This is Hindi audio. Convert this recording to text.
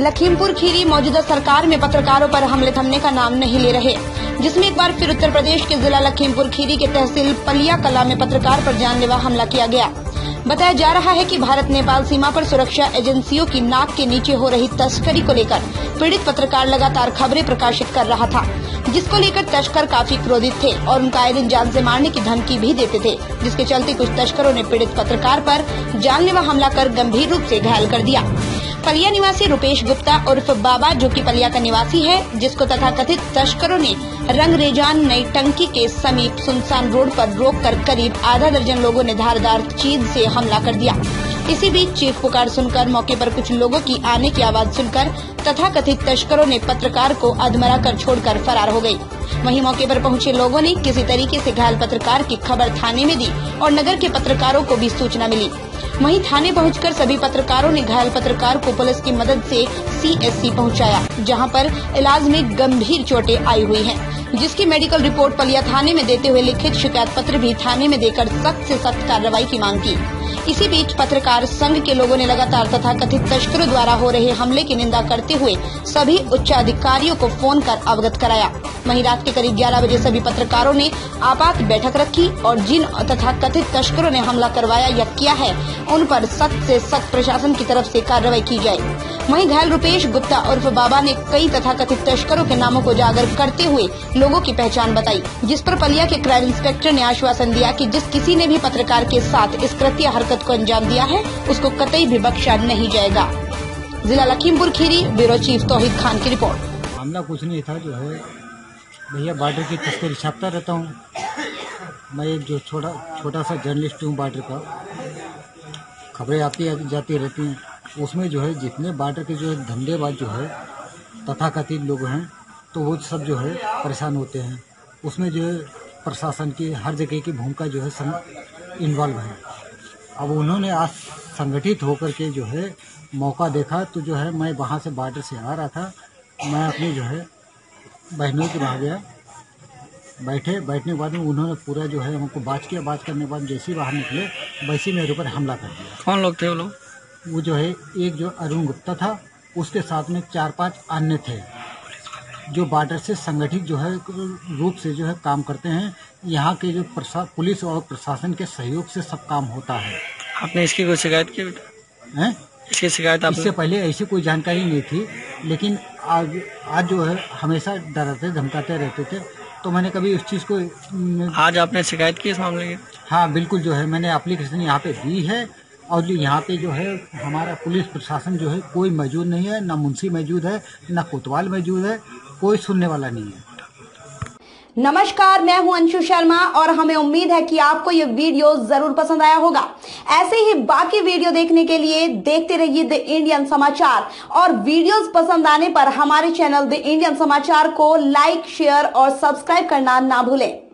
लखीमपुरखीरी मौजूदा सरकार में पत्रकारों पर हमले थमने का नाम नहीं ले रहे, जिसमें एक बार फिर उत्तर प्रदेश के जिला लखीमपुरखीरी के तहसील पलिया कला में पत्रकार पर जानलेवा हमला किया गया। बताया जा रहा है कि भारत नेपाल सीमा पर सुरक्षा एजेंसियों की नाक के नीचे हो रही तस्करी को लेकर पीड़ित पत्रकार लगातार खबरें प्रकाशित कर रहा था, जिसको लेकर तस्कर काफी क्रोधित थे और उनका आए दिन जान से मारने की धमकी भी देते थे, जिसके चलते कुछ तस्करों ने पीड़ित पत्रकार पर जानलेवा हमला कर गंभीर रूप से घायल कर दिया। पलिया निवासी रूपेश गुप्ता उर्फ बाबा, जो कि पलिया का निवासी है, जिसको तथाकथित तस्करों ने रंगरेजान नई टंकी के समीप सुनसान रोड पर रोककर करीब आधा दर्जन लोगों ने धारदार चीज से हमला कर दिया। इसी बीच चीख पुकार सुनकर मौके पर कुछ लोगों की आने की आवाज सुनकर तथाकथित तस्करों ने पत्रकार को अधमरा कर छोड़कर फरार हो गयी। वहीं मौके पर पहुंचे लोगों ने किसी तरीके से घायल पत्रकार की खबर थाने में दी और नगर के पत्रकारों को भी सूचना मिली। वहीं थाने पहुंचकर सभी पत्रकारों ने घायल पत्रकार को पुलिस की मदद से CSC पहुंचाया, जहां पर इलाज में गंभीर चोटें आई हुई हैं, जिसकी मेडिकल रिपोर्ट पलिया थाने में देते हुए लिखित शिकायत पत्र भी थाने में देकर सख्त से सख्त कार्रवाई की मांग की। इसी बीच पत्रकार संघ के लोगों ने लगातार तथाकथित तस्करों द्वारा हो रहे हमले की निंदा करते हुए सभी उच्चाधिकारियों को फोन कर अवगत कराया। वहीं रात के करीब 11 बजे सभी पत्रकारों ने आपात बैठक रखी और जिन तथाकथित तस्करों ने हमला करवाया या किया है, उन पर सख्त से सख्त प्रशासन की तरफ से कार्रवाई की जाए। वहीं घायल रूपेश गुप्ता उर्फ बाबा ने कई तथाकथित तस्करों के नामों को उजागर करते हुए लोगों की पहचान बताई, जिस पर पलिया के क्राइम इंस्पेक्टर ने आश्वासन दिया कि जिस किसी ने भी पत्रकार के साथ इस कृत्य हरकत को अंजाम दिया है, उसको कतई भी बख्शा नहीं जाएगा। जिला लखीमपुरखीरी ब्यूरो चीफ तौहीद खान की रिपोर्ट। हमला कुछ नहीं था, जो है भैया बॉर्डर की तस्करी छापता रहता हूँ, मैं एक जो छोटा सा जर्नलिस्ट हूँ, बॉर्डर का खबरें आती जाती रहती हैं, उसमें जो है जितने बॉर्डर के जो है धंधेबाज जो है तथाकथित लोग हैं, तो वो सब जो है परेशान होते हैं। उसमें जो है प्रशासन की हर जगह की भूमिका जो है इन्वॉल्व है। अब उन्होंने आज संगठित होकर के जो है मौका देखा, तो जो है मैं वहाँ से बॉर्डर से आ रहा था, मैं अपनी जो है बहनों के वहाँ गया, बैठने के बाद में उन्होंने पूरा जो है हमको बात करने के बाद जैसे बाहर निकले वैसे मेरे ऊपर हमला कर दिया। कौन लोग थे वो लोग? वो जो है एक जो अरुण गुप्ता था, उसके साथ में 4-5 अन्य थे, जो बॉर्डर से संगठित जो है रूप से जो है काम करते हैं। यहाँ के जो पुलिस और प्रशासन के सहयोग से सब काम होता है। आपने इसकी कोई शिकायत की है? इसकी शिकायत इससे पहले ऐसी कोई जानकारी नहीं थी, लेकिन आज जो है हमेशा डराते धमकाते रहते थे, तो मैंने कभी उस चीज़ को। आज आपने शिकायत की इस मामले की? हाँ बिल्कुल, जो है मैंने एप्लीकेशन यहाँ पे दी है, और जो यहाँ पे जो है हमारा पुलिस प्रशासन जो है कोई मौजूद नहीं है, ना मुंशी मौजूद है, ना कोतवाल मौजूद है, कोई सुनने वाला नहीं है। नमस्कार, मैं हूं अंशु शर्मा और हमें उम्मीद है कि आपको ये वीडियो जरूर पसंद आया होगा। ऐसे ही बाकी वीडियो देखने के लिए देखते रहिए द इंडियन समाचार, और वीडियोस पसंद आने पर हमारे चैनल द इंडियन समाचार को लाइक, शेयर और सब्सक्राइब करना ना भूलें।